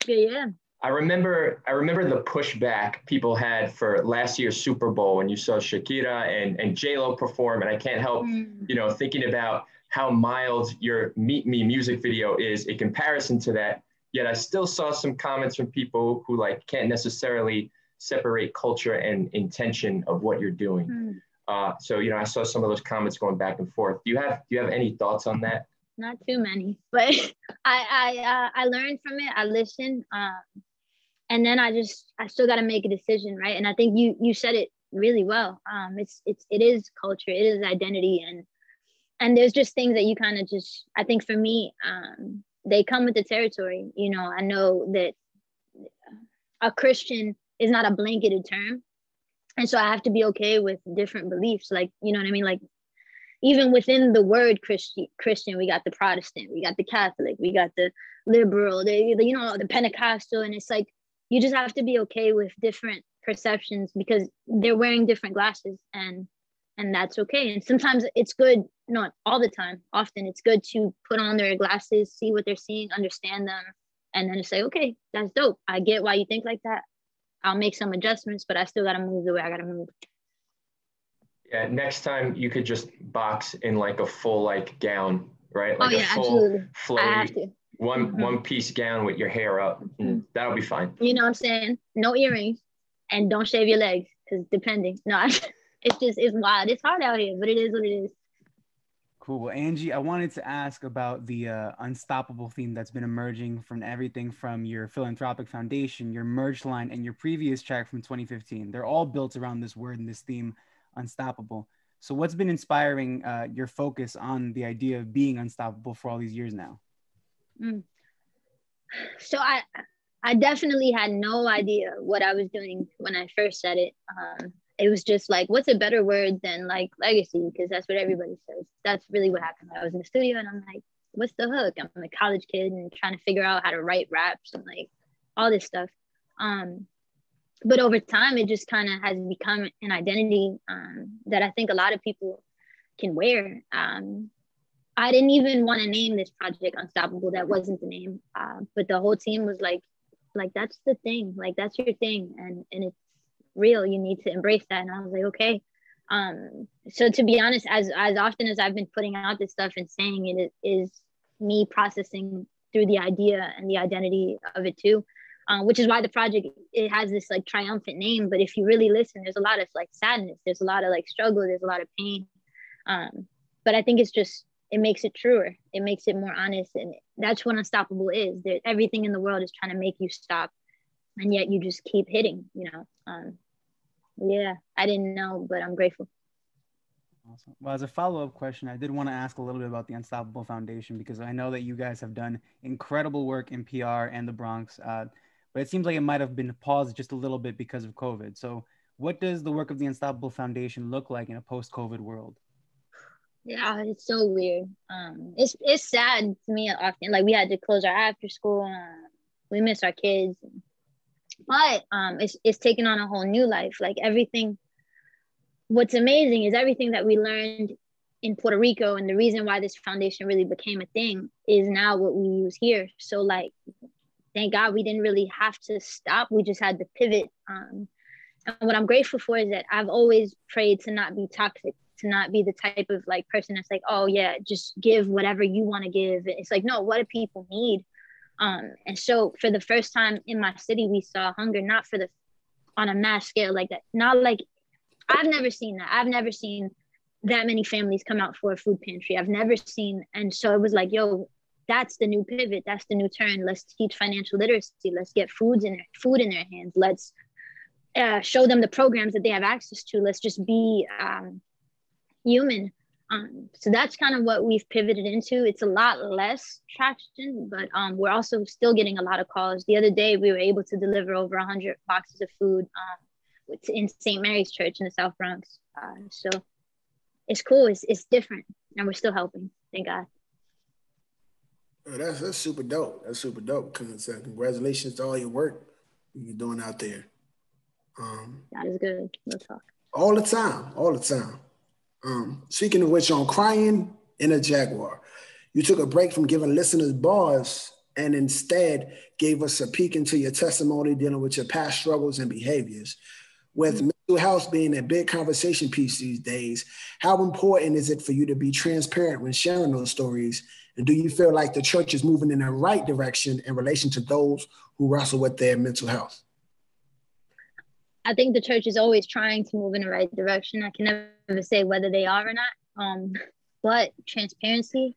yeah, yeah. I remember, I remember the pushback people had for last year's Super Bowl when you saw Shakira and, and J-Lo perform, and I can't help, mm. you know, thinking about how mild your Meet Me music video is in comparison to that. Yet I still saw some comments from people who like can't necessarily separate culture and intention of what you're doing. Mm. Uh, so, you know, I saw some of those comments going back and forth. Do you have do you have any thoughts on that? Not too many, but I I, uh, I learned from it. I listened, um, and then I just I still got to make a decision, right? And I think you you said it really well. Um, it's it's it is culture, it is identity, and and there's just things that you kind of just I think for me. Um, They come with the territory. You know, I know that a Christian is not a blanketed term. And so I have to be okay with different beliefs. Like, you know what I mean? Like, even within the word Christi- Christian, we got the Protestant, we got the Catholic, we got the liberal, the, the, you know, the Pentecostal. And it's like, you just have to be okay with different perceptions because they're wearing different glasses, and and that's okay. And sometimes it's good, not all the time, often it's good to put on their glasses, see what they're seeing, understand them, and then say, okay, that's dope. I get why you think like that. I'll make some adjustments, but I still got to move the way I got to move. Yeah, next time you could just box in like a full like gown, right? Like oh, yeah, a full flowy one, mm-hmm. one piece gown with your hair up. Mm-hmm. That'll be fine. You know what I'm saying? No earrings and don't shave your legs because depending. No, I, it's just, it's wild. It's hard out here, but it is what it is. Cool. Well, Angie, I wanted to ask about the uh, unstoppable theme that's been emerging from everything from your philanthropic foundation, your merch line, and your previous track from twenty fifteen. They're all built around this word and this theme, unstoppable. So what's been inspiring uh, your focus on the idea of being unstoppable for all these years now? Mm. So I, I definitely had no idea what I was doing when I first said it. Um, It was just like, what's a better word than like legacy? Because that's what everybody says. That's really what happened. I was in the studio and I'm like, what's the hook? I'm a college kid and trying to figure out how to write raps and like all this stuff. Um, but over time, it just kind of has become an identity um, that I think a lot of people can wear. Um, I didn't even want to name this project Unstoppable. That wasn't the name. Uh, but the whole team was like, like, that's the thing. Like, that's your thing. And, and it's real, you need to embrace that. And I was like, okay. Um, so to be honest, as as often as I've been putting out this stuff and saying it, it is me processing through the idea and the identity of it too. um, which is why the project, it has this like triumphant name. But if you really listen, there's a lot of like sadness, there's a lot of like struggle, there's a lot of pain. Um, but I think it's just, it makes it truer, it makes it more honest, and that's what Unstoppable is. There, everything in the world is trying to make you stop, and yet you just keep hitting, you know. Um, yeah, I didn't know, but I'm grateful. Awesome. Well, as a follow-up question, I did want to ask a little bit about the Unstoppable Foundation, because I know that you guys have done incredible work in P R and the Bronx, uh, but it seems like it might have been paused just a little bit because of COVID. So what does the work of the Unstoppable Foundation look like in a post-COVID world? Yeah, it's so weird. Um, it's it's sad to me often. Like, we had to close our after school. Uh, we miss our kids. But um, it's it's taken on a whole new life. Like, everything, what's amazing is everything that we learned in Puerto Rico, and the reason why this foundation really became a thing, is now what we use here. So like, thank God we didn't really have to stop. We just had to pivot. Um, and what I'm grateful for is that I've always prayed to not be toxic, to not be the type of like person that's like, oh yeah, just give whatever you want to give. It's like, no, what do people need? Um, and so for the first time in my city, we saw hunger, not for the, on a mass scale like that, not like, I've never seen that. I've never seen that many families come out for a food pantry. I've never seen, and so it was like, yo, that's the new pivot, that's the new turn. Let's teach financial literacy. Let's get foods in their, food in their hands. Let's uh, show them the programs that they have access to. Let's just be, um, human. Um, so that's kind of what we've pivoted into. It's a lot less traction, but um, we're also still getting a lot of calls. The other day, we were able to deliver over one hundred boxes of food um, in Saint Mary's Church in the South Bronx. Uh, so it's cool. It's, it's different, and we're still helping. Thank God. Oh, that's, that's super dope. That's super dope. Congratulations to all your work you're doing out there. Um, that is good. Let's talk. All the time. All the time. Um, speaking of which, on Crying in a Jaguar, you took a break from giving listeners bars and instead gave us a peek into your testimony dealing with your past struggles and behaviors. With mm-hmm. mental health being a big conversation piece these days, how important is it for you to be transparent when sharing those stories? And do you feel like the church is moving in the right direction in relation to those who wrestle with their mental health? I think the church is always trying to move in the right direction. I can never say whether they are or not, um, but transparency.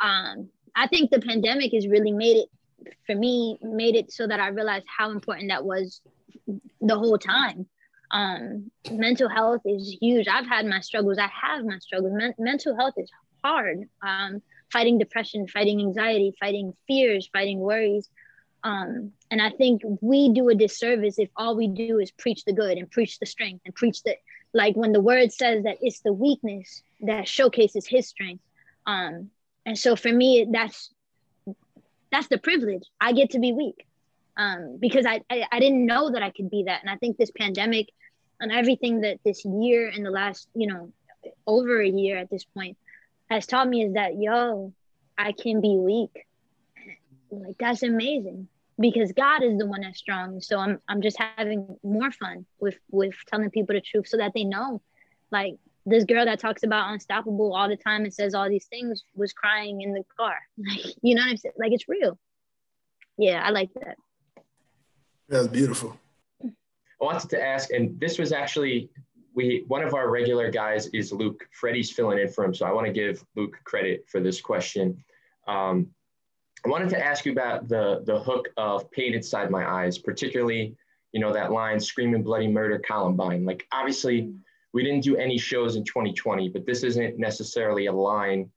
Um, I think the pandemic has really made it, for me, made it so that I realized how important that was the whole time. Um, mental health is huge. I've had my struggles. I have my struggles. Men- mental health is hard. Um, fighting depression, fighting anxiety, fighting fears, fighting worries. Um, and I think we do a disservice if all we do is preach the good and preach the strength and preach the, like when the word says that it's the weakness that showcases his strength. Um, and so for me, that's, that's the privilege. I get to be weak um, because I, I, I didn't know that I could be that. And I think this pandemic and everything that this year and the last, you know, over a year at this point has taught me is that, yo, I can be weak. Like, that's amazing, because God is the one that's strong. So I'm I'm just having more fun with, with telling people the truth so that they know. Like, this girl that talks about Unstoppable all the time and says all these things was crying in the car. Like, you know what I'm saying? Like, it's real. Yeah, I like that. That's beautiful. I wanted to ask, and this was actually, we one of our regular guys is Luke. Freddie's filling in for him, so I want to give Luke credit for this question. Um, I wanted to ask you about the, the hook of Pain Inside My Eyes, particularly, you know, that line, screaming bloody murder, Columbine. Like, obviously, we didn't do any shows in twenty twenty, but this isn't necessarily a line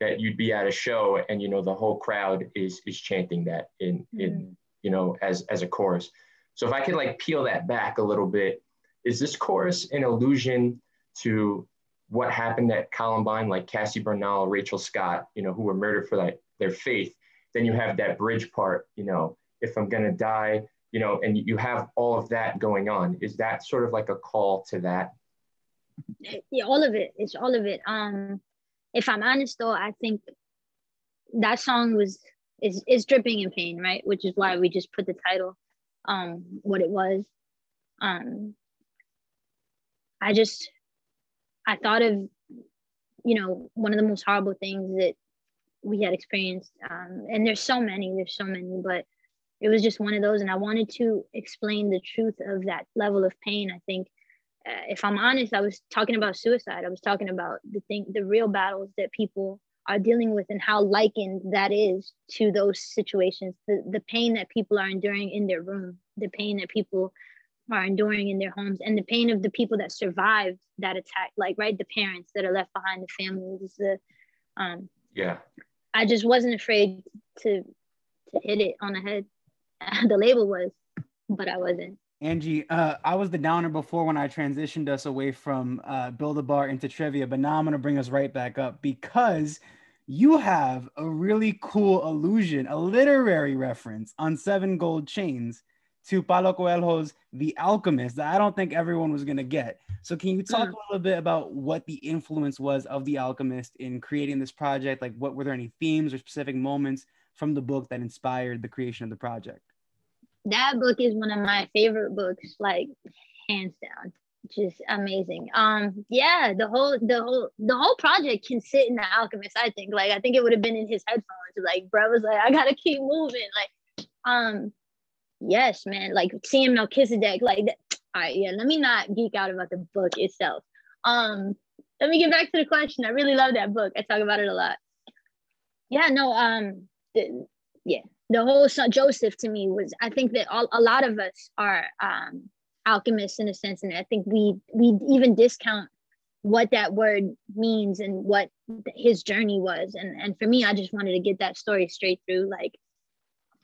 that you'd be at a show and, you know, the whole crowd is is chanting that in, mm-hmm. in you know, as, as a chorus. So if I could, like, peel that back a little bit, is this chorus an allusion to what happened at Columbine, like Cassie Bernal, Rachel Scott, you know, who were murdered for that, their faith? Then you have that bridge part, you know, if I'm gonna die, you know, and you have all of that going on. Is that sort of like a call to that? Yeah, all of it, it's all of it. Um, if I'm honest though, I think that song was, is, is dripping in pain, right? Which is why we just put the title, um, what it was. Um, I just, I thought of, you know, one of the most horrible things that we had experienced, um, and there's so many, there's so many, but it was just one of those. And I wanted to explain the truth of that level of pain. I think uh, if I'm honest, I was talking about suicide. I was talking about the thing, the real battles that people are dealing with and how likened that is to those situations, the, the pain that people are enduring in their room, the pain that people are enduring in their homes, and the pain of the people that survived that attack, like, right, the parents that are left behind, the families, the um yeah I just wasn't afraid to to hit it on the head. The label was, but I wasn't. Angie, uh, I was the downer before when I transitioned us away from uh, Build a Bar into trivia, but now I'm going to bring us right back up because you have a really cool allusion, a literary reference on Seven Gold Chains to Paulo Coelho's The Alchemist that I don't think everyone was going to get. So can you talk mm-hmm. a little bit about what the influence was of The Alchemist in creating this project? Like, what were there any themes or specific moments from the book that inspired the creation of the project? That book is one of my favorite books, like, hands down, just amazing. Um, yeah, the whole, the whole, the whole project can sit in The Alchemist, I think. Like, I think it would have been in his headphones. Like, bro was like, I gotta keep moving. Like, um, yes, man. Like, seeing Melchizedek, like, that, all right, yeah. Let me not geek out about the book itself. Um, let me get back to the question. I really love that book. I talk about it a lot. Yeah, no. Um, the, yeah. The whole son, Joseph, to me was, I think that all, a lot of us are um, alchemists in a sense. And I think we we even discount what that word means and what his journey was. And, and for me, I just wanted to get that story straight through. Like,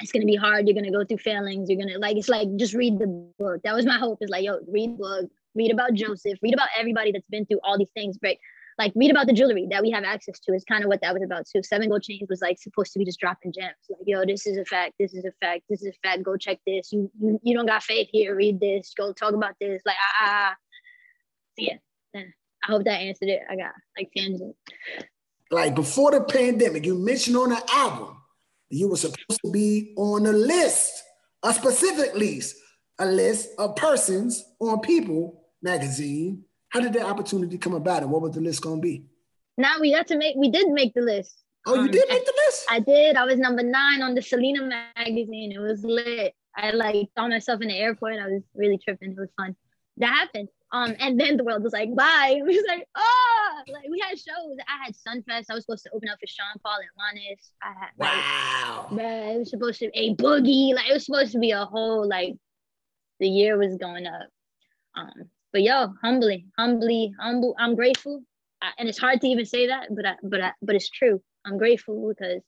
it's going to be hard. You're going to go through failings. You're going to like, it's like, just read the book. That was my hope, is like, yo, read the book, read about Joseph, read about everybody that's been through all these things, right? Like, read about the jewelry that we have access to is kind of what that was about too. Seven Gold Chains was like supposed to be just dropping gems. Like, yo, this is a fact. This is a fact. This is a fact. Go check this. You you, you don't got faith here. Read this. Go talk about this. Like, ah, ah, ah. So, yeah. I hope that answered it. I got like tangent. Like, before the pandemic, you mentioned on the album you were supposed to be on a list, a specific list, a list of persons on People magazine. How did the opportunity come about, and what was the list going to be? Now we got to make, we did make the list. Oh, you um, did make the list? I did. I was number nine on the Selena magazine. It was lit. I like saw myself in the airport. I was really tripping. It was fun. That happened. Um, and then the world was like, bye. We was like, oh, like, we had shows. I had Sunfest. I was supposed to open up for Sean Paul and Juanes. I had, wow. Like, bruh, it was supposed to be a boogie. Like, it was supposed to be a whole, like, the year was going up. Um. But yo, humbly, humbly, humble. I'm grateful, I, and it's hard to even say that, but I, but I, but it's true. I'm grateful because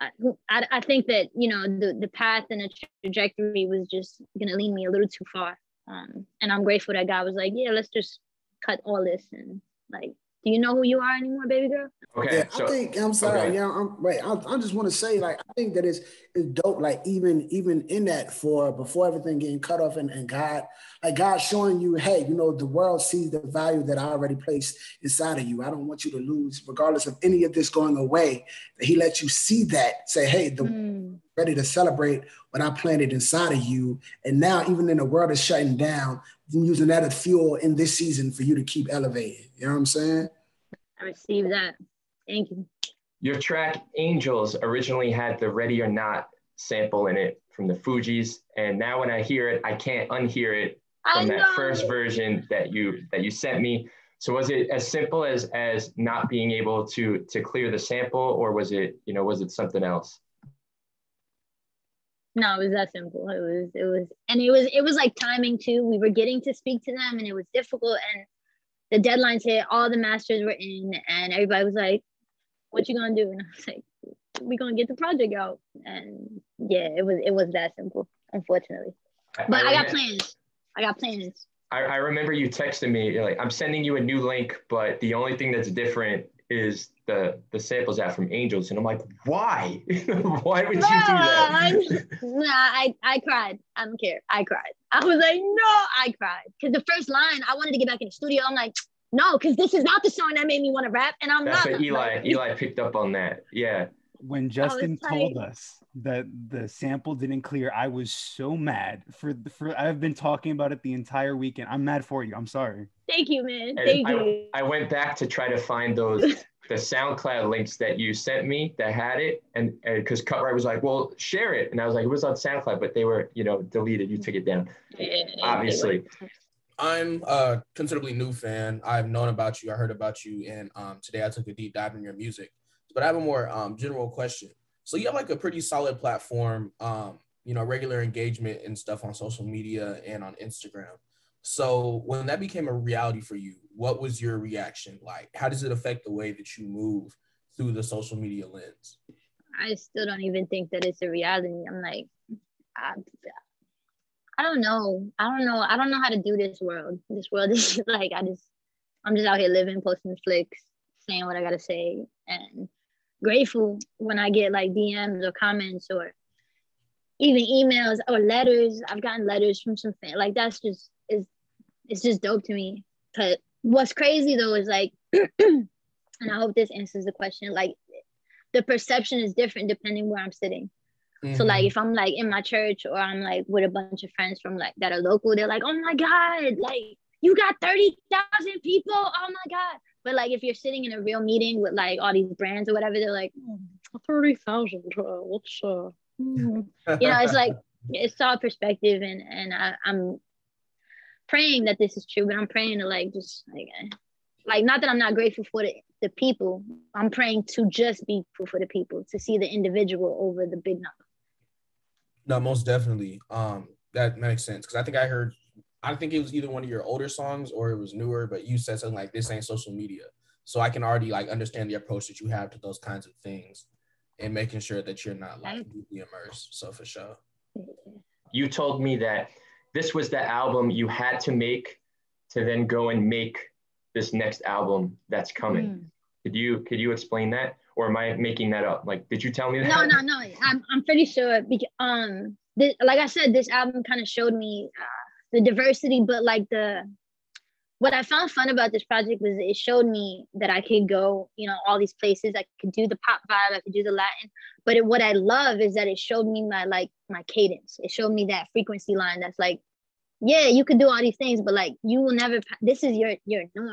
I, I, I think that, you know, the the path and the trajectory was just gonna lead me a little too far, um, and I'm grateful that God was like, yeah, let's just cut all this and like, do you know who you are anymore, baby girl? Okay, yeah, so, I think I'm sorry. Okay. Yeah, I'm right. I, I just want to say, like, I think that it's it's dope. Like, even even in that, for before everything getting cut off, and, and God, like God showing you, hey, you know, the world sees the value that I already placed inside of you. I don't want you to lose, regardless of any of this going away. That He lets you see that. Say, hey, the mm. ready to celebrate what I planted inside of you. And now, even in the world is shutting down, I'm using that as fuel in this season for you to keep elevating. You know what I'm saying? I received that. Thank you. Your track Angels originally had the Ready or Not sample in it from the Fugees. And now when I hear it, I can't unhear it from that first version that you that you sent me. So was it as simple as as not being able to to clear the sample, or was it, you know, was it something else? No, it was that simple. It was, it was, and it was, it was like timing too. We were getting to speak to them and it was difficult, and the deadlines hit, all the masters were in, and everybody was like, what you gonna do? And I was like, we're gonna get the project out. And yeah, it was, it was that simple, unfortunately. But I, I got plans. I got plans. I, I remember you texted me, you're like, I'm sending you a new link, but the only thing that's different is the the samples out from Angels. And I'm like, why? Why would you do that? Nah, I, I cried. I don't care. I cried. I was like, no, I cried. Because the first line, I wanted to get back in the studio. I'm like, no, because this is not the song that made me want to rap. And I'm That's not. That's what Eli, Eli picked up on that. Yeah. When Justin oh, told tight. us that the sample didn't clear, I was so mad. For for I've been talking about it the entire weekend. I'm mad for you. I'm sorry. Thank you, man. Thank I, you. I, I went back to try to find those the SoundCloud links that you sent me that had it, and because Cutright was like, "Well, share it," and I was like, "It was on SoundCloud," but they were, you know, deleted. You took it down, yeah, obviously. I'm a considerably new fan. I've known about you. I heard about you, and um, today I took a deep dive in your music. But I have a more um, general question. So you have like a pretty solid platform, um, you know, regular engagement and stuff on social media and on Instagram. So when that became a reality for you, what was your reaction like? How does it affect the way that you move through the social media lens? I still don't even think that it's a reality. I'm like, I, I don't know. I don't know. I don't know how to do this world. This world is like, I just, I'm just out here living, posting flicks, saying what I gotta say, and grateful when I get like D Ms or comments or even emails or letters. I've gotten letters from some fans. Like that's just is it's just dope to me. But what's crazy though is like, and I hope this answers the question. Like the perception is different depending where I'm sitting. Mm-hmm. So like if I'm like in my church or I'm like with a bunch of friends from like that are local, they're like, "Oh my God, like you got thirty thousand people. Oh my God." But like if you're sitting in a real meeting with like all these brands or whatever, they're like, oh, thirty thousand, uh, what's uh, mm. you know, it's like, it's all perspective. And, and I, I'm praying that this is true, but I'm praying to like, just like, like not that I'm not grateful for the, the people, I'm praying to just be grateful for the people, to see the individual over the big number. No, most definitely. Um, that makes sense. Cause I think I heard, I think it was either one of your older songs or it was newer, but you said something like, this ain't social media. So I can already like understand the approach that you have to those kinds of things and making sure that you're not like deeply immersed. So for sure. You told me that this was the album you had to make to then go and make this next album that's coming. Mm. Could you, could you explain that? Or am I making that up? Like, did you tell me that? No, no, no. I'm, I'm pretty sure. Because, um, this, like I said, this album kind of showed me, uh, the diversity, but like the, what I found fun about this project was it showed me that I could go, you know, all these places. I could do the pop vibe, I could do the Latin, but it, what I love is that it showed me my, like my cadence. It showed me that frequency line that's like, yeah, you could do all these things, but like, you will never, this is your, your norm.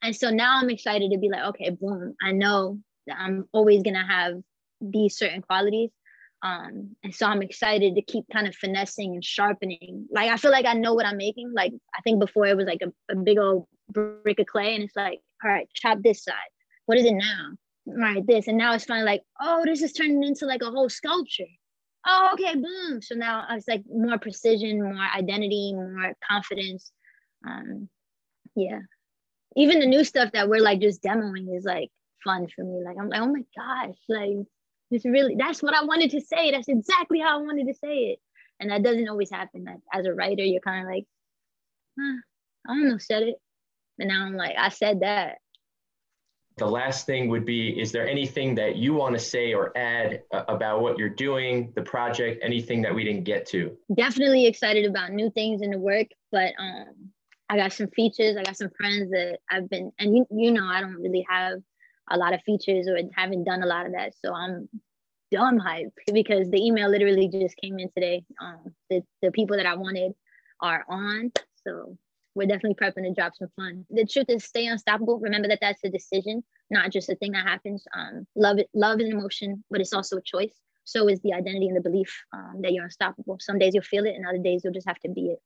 And so now I'm excited to be like, okay, boom. I know that I'm always gonna have these certain qualities. Um, and so I'm excited to keep kind of finessing and sharpening. Like, I feel like I know what I'm making. Like, I think before it was like a, a big old brick of clay and it's like, all right, chop this side. What is it now? All right, this. And now it's finally like, oh, this is turning into like a whole sculpture. Oh, okay, boom. So now it's like more precision, more identity, more confidence. Um, yeah. Even the new stuff that we're like just demoing is like fun for me. Like, I'm like, oh my gosh, like, it's really, that's what I wanted to say. That's exactly how I wanted to say it. And that doesn't always happen. Like, as a writer, you're kind of like, huh, I don't know, said it. And now I'm like, I said that. The last thing would be, is there anything that you want to say or add uh, about what you're doing, the project, anything that we didn't get to? Definitely excited about new things in the work, but um, I got some features. I got some friends that I've been, and you, you know, I don't really have a lot of features or haven't done a lot of that. So I'm dumb hype because the email literally just came in today. Um, the, the people that I wanted are on. So we're definitely prepping to drop some fun. The truth is stay unstoppable. Remember that that's a decision, not just a thing that happens. Um, love it, love is an emotion, but it's also a choice. So is the identity and the belief um, that you're unstoppable. Some days you'll feel it and other days you'll just have to be it.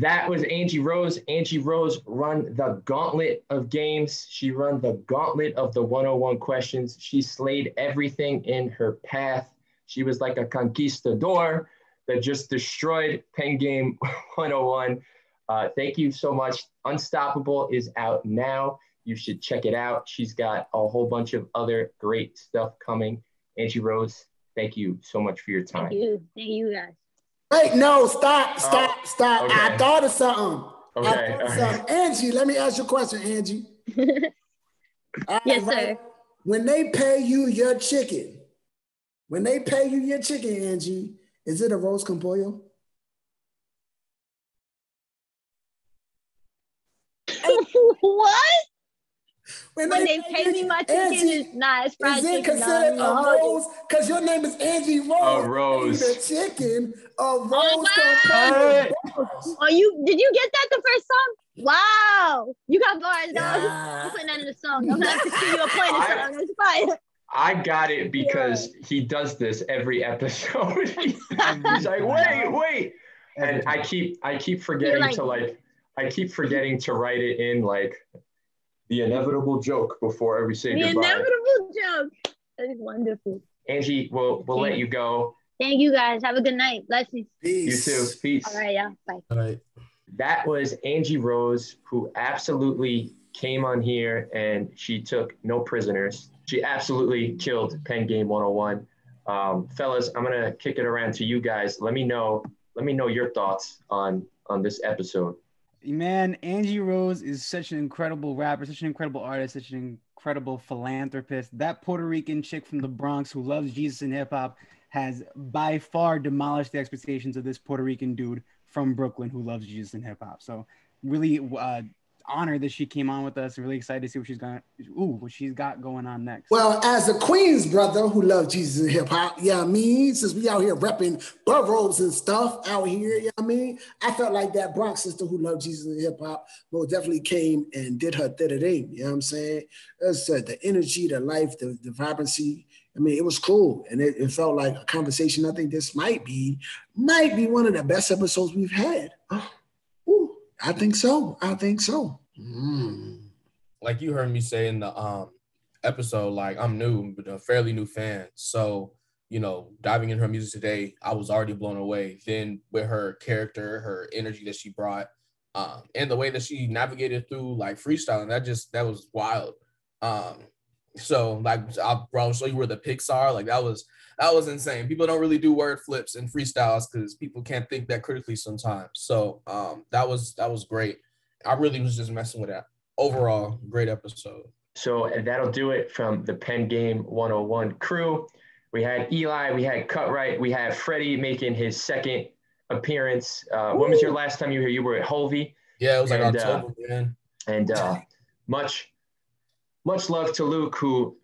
That was Angie Rose. Angie Rose run the gauntlet of games. She run the gauntlet of the one oh one questions. She slayed everything in her path. She was like a conquistador that just destroyed Pen Game one oh one. Uh, thank you so much. Unstoppable is out now. You should check it out. She's got a whole bunch of other great stuff coming. Angie Rose, thank you so much for your time. Thank you. Thank you guys. Wait, no, stop, stop, oh, stop. Okay. I thought of something. Okay. I thought of something. Right. Angie, let me ask you a question, Angie. All yes, right. Sir. When they pay you your chicken, when they pay you your chicken, Angie, is it a roast con pollo? What? when they pay me my chicken, it's not it's fried chicken. Is it considered a rose? Because your name is Angie Rose. A rose. A chicken. A rose. Oh, you did you get that the first song? Wow, you got bars, dog. Yeah. You putting that in the song. I'm gonna have to see you a point in song. It's fire. I got it because yeah. he does this every episode. He's like, wait, wait, and I keep, I keep forgetting like, to like, I keep forgetting to write it in like the inevitable joke before every say goodbye. The inevitable joke. That is wonderful. Angie, we'll we'll let you go. Thank you guys. Have a good night. Blessings. Peace. You too. Peace. All right, yeah. Bye. All right. That was Angie Rose, who absolutely came on here and she took no prisoners. She absolutely killed Pen Game one oh one. Um, fellas, I'm gonna kick it around to you guys. Let me know, let me know your thoughts on, on this episode. Man, Angie Rose is such an incredible rapper, such an incredible artist, such an incredible philanthropist. That Puerto Rican chick from the Bronx who loves Jesus and hip hop has by far demolished the expectations of this Puerto Rican dude from Brooklyn who loves Jesus and hip hop. So really uh, honored that she came on with us. Really excited to see what she's got, ooh, what she's got going on next. Well, as a Queens brother who loves Jesus and hip hop, yeah, you know what I mean, since we out here repping boroughs and stuff out here, you know what I mean, I felt like that Bronx sister who loved Jesus and hip hop most definitely came and did her thing, you know what I'm saying? That's uh, the energy, the life, the, the vibrancy. I mean, it was cool, and it, it felt like a conversation. I think this might be, might be one of the best episodes we've had. Ooh, I think so. I think so. Mm. Like you heard me say in the um, episode, like I'm new, but a fairly new fan. So, you know, diving in her music today, I was already blown away. Then with her character, her energy that she brought, um, and the way that she navigated through like freestyling, that just, that was wild. Um, So like I'll, I'll show you where the picks are. Like that was that was insane. People don't really do word flips and freestyles because people can't think that critically sometimes. So um, that was that was great. I really was just messing with that. Overall, great episode. So that'll do it from the Pen Game one oh one crew. We had Eli, we had Cutright, we had Freddie making his second appearance. Uh, when was your last time you were here? You were at Holvey. Yeah, it was like and, October, uh, man. And uh, much. Much love to Luke, who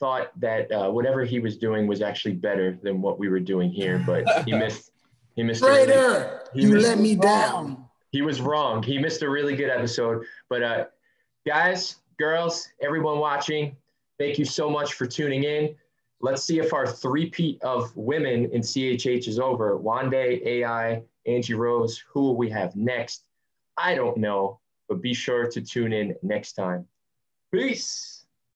thought that uh, whatever he was doing was actually better than what we were doing here, but he missed. He missed. Traitor! Really, you missed, let me down. He was wrong. He missed a really good episode. But uh, guys, girls, everyone watching, thank you so much for tuning in. Let's see if our three-peat of women in C H H is over. Wande, A I, Angie Rose. Who will we have next? I don't know, but be sure to tune in next time. Peace.